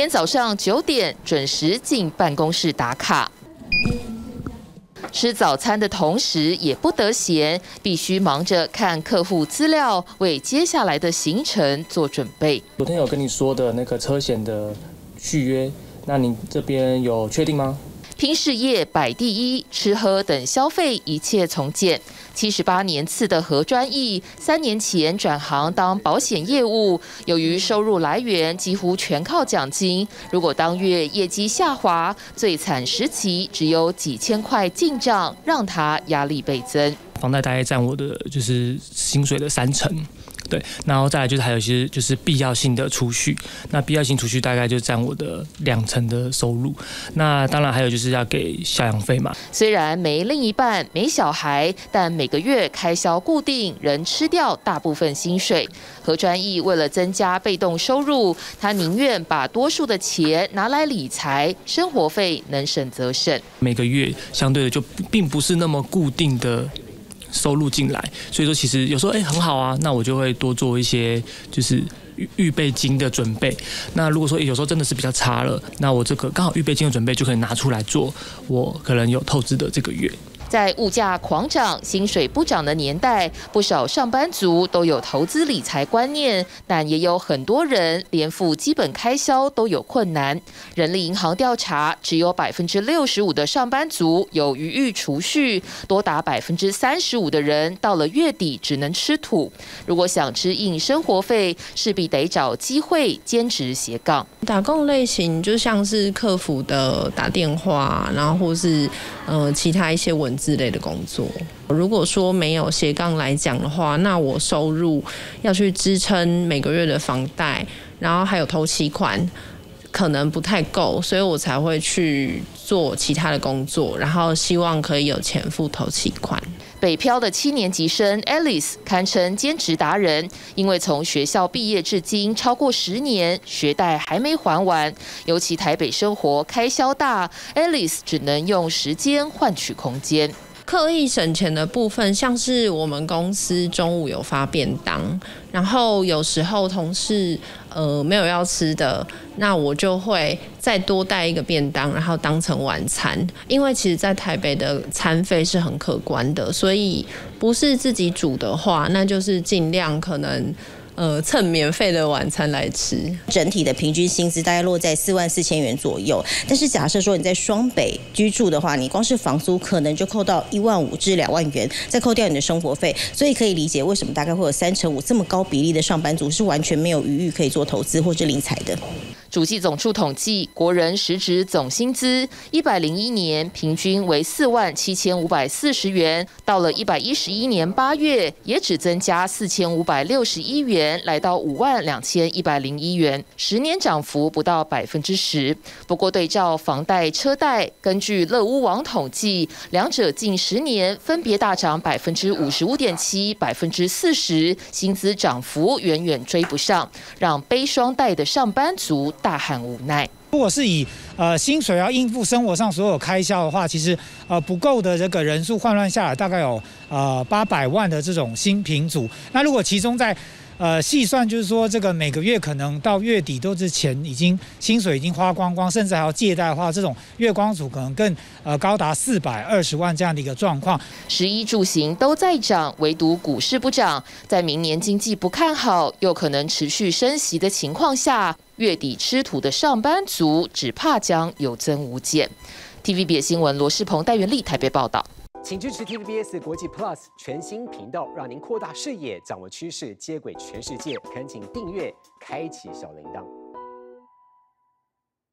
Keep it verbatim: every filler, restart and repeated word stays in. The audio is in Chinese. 天早上九点准时进办公室打卡。 吃早餐的同时也不得闲，必须忙着看客户资料，为接下来的行程做准备。昨天有跟你说的那个车险的续约，那你这边有确定吗？拼事业摆第一，吃喝等消费一切从简。七十八年次的何专义，三年前转行当保险业务，由于收入来源几乎全靠奖金，如果当月业绩下滑，最惨时期只有几千块进账，让他压力倍增。房贷大概占我的就是薪水的三成。 对，然后再来就是还有一些就是必要性的储蓄，那必要性储蓄大概就占我的两成的收入。那当然还有就是要给赡养费嘛。虽然没另一半、没小孩，但每个月开销固定，仍吃掉大部分薪水。何专义为了增加被动收入，他宁愿把多数的钱拿来理财，生活费能省则省。每个月相对的就并不是那么固定的 收入进来，所以说其实有时候哎、欸、很好啊，那我就会多做一些就是预预备金的准备。那如果说、欸、有时候真的是比较差了，那我这个刚好预备金的准备就可以拿出来做，我可能有透支的这个月。在物价狂涨、薪水不涨的年代，不少上班族都有投资理财观念，但也有很多人连付基本开销都有困难。人力银行调查，只有百分之六十五的上班族有余裕储蓄，多达百分之三十五的人到了月底只能吃土。如果想支应生活费，势必得找机会兼职斜杠。打工类型就像是客服的打电话，然后或是呃其他一些文字 之类的工作，如果说没有斜杠来讲的话，那我收入要去支撑每个月的房贷，然后还有头期款，可能不太够，所以我才会去做其他的工作，然后希望可以有钱付头期款。 北漂的七年级生 Alice 堪称兼职达人，因为从学校毕业至今超过十年，学贷还没还完。尤其台北生活开销大 ，Alice 只能用时间换取空间。刻意省钱的部分，像是我们公司中午有发便当，然后有时候同事呃没有要吃的，那我就会再多带一个便当，然后当成晚餐。因为其实，在台北的餐费是很可观的，所以不是自己煮的话，那就是尽量可能呃趁免费的晚餐来吃。整体的平均薪资大概落在四万四千元左右，但是假设说你在双北居住的话，你光是房租可能就扣到一万五至两万元，再扣掉你的生活费，所以可以理解为什么大概会有三成五这么高比例的上班族是完全没有余裕可以做投资或者理财的。 主计总处统计，国人实质总薪资一百零一年平均为四万七千五百四十元，到了一百一十一年八月，也只增加四千五百六十一元，来到五万两千一百零一元，十年涨幅不到百分之十。不过对照房贷、车贷，根据乐屋网统计，两者近十年分别大涨百分之五十五点七、百分之四十，薪资涨幅远远追不上，让背双贷的上班族 大喊无奈。如果是以呃薪水要应付生活上所有开销的话，其实呃不够的这个人数换算下来，大概有呃八百万的这种新贫族。那如果其中在 呃，细算就是说，这个每个月可能到月底都是钱已经薪水已经花光光，甚至还要借贷的话，这种月光族可能更呃高达四百二十万这样的一个状况。食衣住行都在涨，唯独股市不涨。在明年经济不看好，又可能持续升息的情况下，月底吃土的上班族只怕将有增无减。T V B 新闻罗世鹏、戴元丽台北报道。 请支持 T B S 国际 Plus 全新频道，让您扩大视野，掌握趋势，接轨全世界。恳请订阅，开启小铃铛。